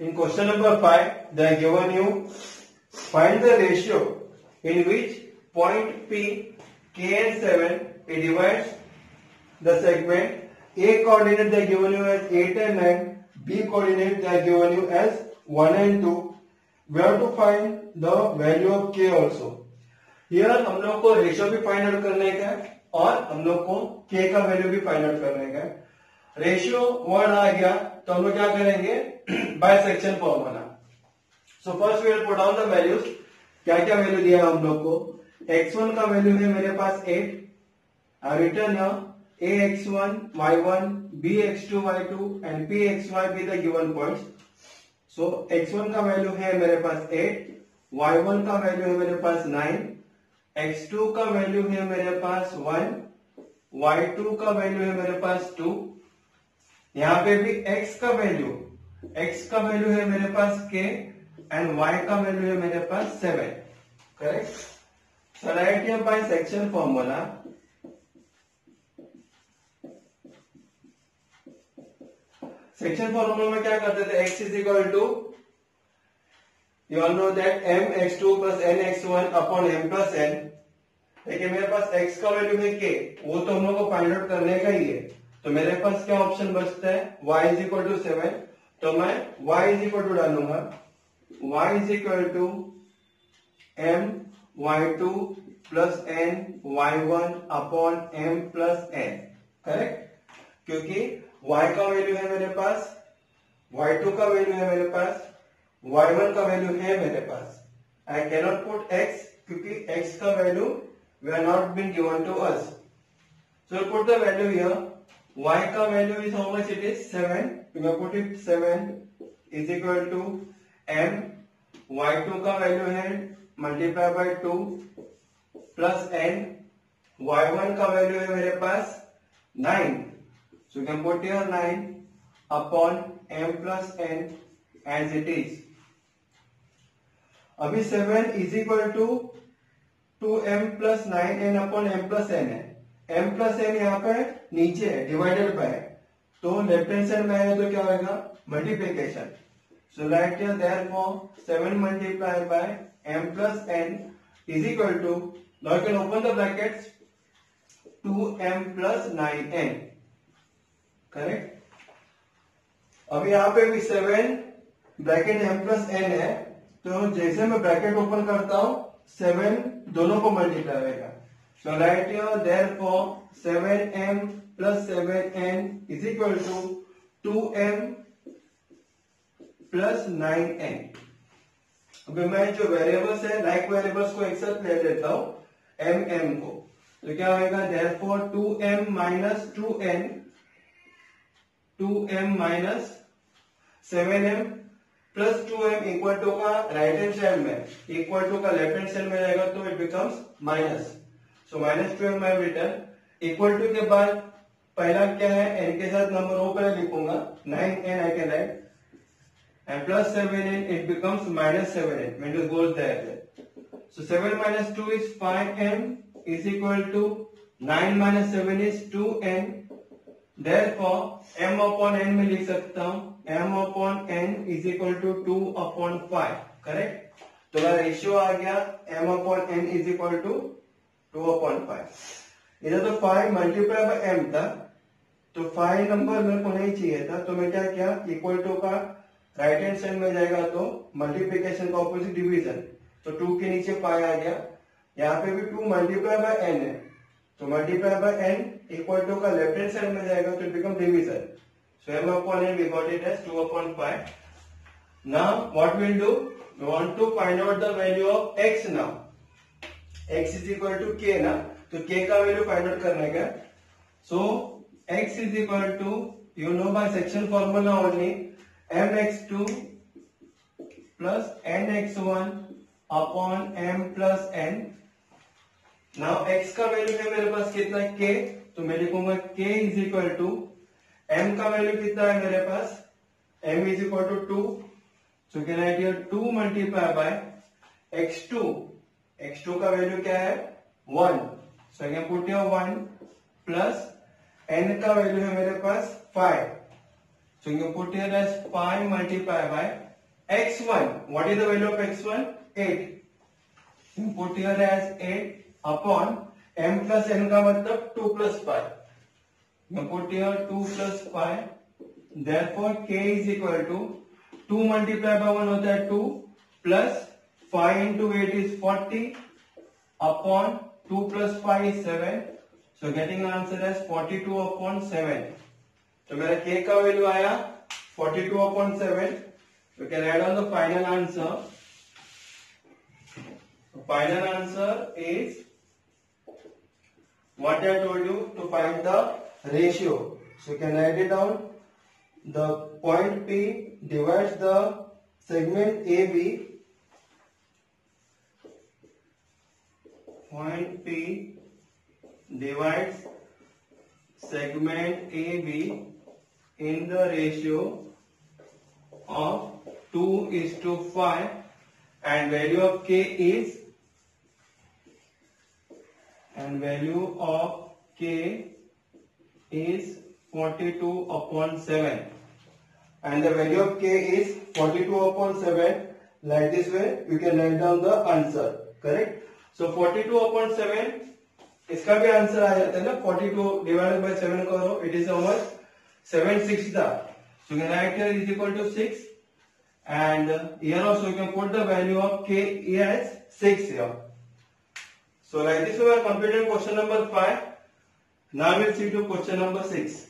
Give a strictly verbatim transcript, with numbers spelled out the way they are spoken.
In question number five, they are given you find the ratio in which point P, K and seven it divides the segment. A coordinate they are given you as eight and nine. B coordinate they are given you as one and two. We have to find the value of K also. Here हम लोग को ratio भी find out करने का है और हम लोग को K का वैल्यू भी फाइंड आउट करने का है. रेशियो वन आ गया तो हम लोग क्या करेंगे by section formula. So first we will put down the values. क्या क्या वैल्यू दिया हम लोग को. एक्स वन का वैल्यू है मेरे पास eight. I return A x one y one B x two y two and P x y be the given points. So x one का वैल्यू है मेरे पास एट. वाई वन का value है मेरे पास नाइन. एक्स टू का value है मेरे पास वन. वाई टू का वैल्यू है मेरे पास टू. यहाँ पे भी x का वैल्यू x का वैल्यू है मेरे पास k एंड y का वैल्यू है मेरे पास seven. Correct. So right here by section formula. Section formula में क्या करते थे x is equal to you all know that m x two plus N x one upon M plus n. लेकिन मेरे पास x का वैल्यू है k, वो तो हम लोग को फाइंड आउट करने का ही है. तो मेरे पास क्या ऑप्शन बचता है y is equal to seven. तो मैं y इज इक्वल टू डालूंगा y is equal to M Y two plus N Y one upon M plus N. Correct. क्योंकि y का वैल्यू है मेरे पास, y टू का वैल्यू है मेरे पास, y वन का वैल्यू है मेरे पास. आई कैनॉट पुट x क्योंकि x का value we are not been given to us. So put the value here. y का value is how much it is seven. You can put it seven is equal to m y two का value है multiply by two plus n y one का value है मेरे पास nine. So you can put here nine upon m plus n as it is. अभी seven is equal to two m plus nine n upon M plus n है. m plus N यहाँ पे नीचे है divided by, तो left hand side में है तो क्या होगा multiplication. So right here therefore seven multiply by m plus N is equal to, now you can open the brackets two m plus nine n. Correct. अब यहाँ पे भी seven bracket m plus n है तो जैसे मैं bracket open करता हूँ सेवन दोनों को मल्टीप्लाई होगा. So right here, therefore, seven m plus seven n is equal to two m plus nine n. अभी मैं जो वेरिएबल्स है लाइक वेरिएबल्स को एक साथ ले लेता हूँ एम एम को, तो क्या होगा therefore two m minus two n, two m minus seven m plus two m equal to का राइट हैंड साइड में इक्वल टू का लेफ्ट हैंड साइड में जाएगा तो it becomes minus. So minus two m I return equal to के बाद पहला क्या है एन के साथ नंबर हो पहले लिखूंगा nine n I can write and plus seven n it becomes minus seven n mean goes there. So seven minus two is five n is equal to nine minus seven is two n. Therefore m upon n में लिख सकता हूँ m upon n is equal to two upon five. Correct. तो मेरा ratio आ गया m upon n is equal to two upon five. इधर तो फाइव मल्टीप्लाई बाय एम था तो फाइव नंबर मेरे को नहीं चाहिए था तो मैं क्या किया इक्वल टू का राइट हैंड साइड में जाएगा तो मल्टीप्लीकेशन का ऑपोजिट डिवीजन. तो टू के नीचे फाइव आ गया. यहाँ पे भी टू मल्टीप्लाई बाय एन है तो multiply by n equal to का लेफ्ट हैंड साइड में जाएगा तो it become division. So m upon n we got it as two upon five. Now what will do we want to find out the value of x. Now x is equal to के ना तो k का value find out करने का. So x is equal to you know by section formula only M x two plus N x one upon M plus N. Now x का value है मेरे पास कितना k, तो मैं लिखूंगा k is equal to m का value कितना है मेरे पास m is equal to two. So can I here to multiply by x two. X two का वैल्यू क्या है one. So I can put here one plus n का value है मेरे पास five. So you can put here as five multiply by x one. What is the value of x one? eight. You put here as eight upon m plus n का मतलब two plus five. You put here two plus five. Therefore k is equal to two multiplied by one होता है two plus five into eight is forty upon two plus five is seven. So getting answer as forty two upon seven. तो मेरा k का value आया forty two upon seven. We can write down the final answer. The final answer is what I told you to find the ratio. So you can write it down. The point P divides the segment A B. Point P divides segment A B in the ratio of two is to five and value of K is and value of K is forty-two upon seven and the value of K is forty-two upon seven. Like this way you can write down the answer. Correct. So forty-two upon seven इसका भी answer आ जाता है ना. forty-two divided by seven करो, it is how much? seven sixths. So you can write here is equal to six and here also you can put the value of K here as six here. So like this we are completed question number five. Now we will see to question number six.